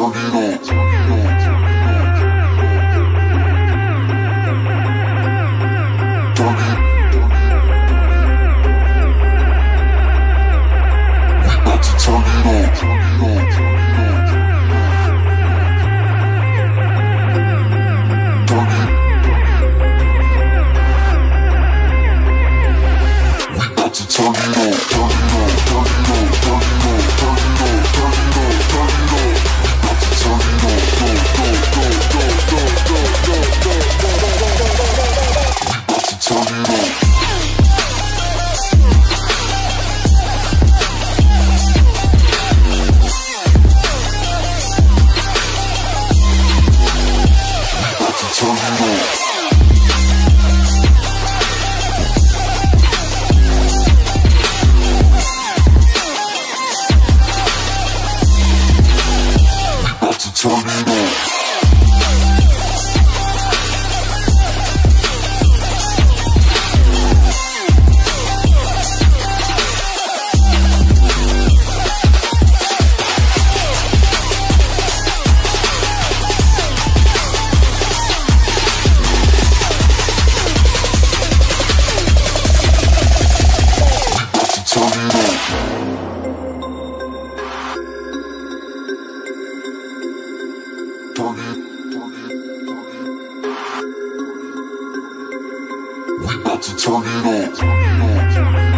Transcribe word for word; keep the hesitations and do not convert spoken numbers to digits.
turn it on. We about to turn it on.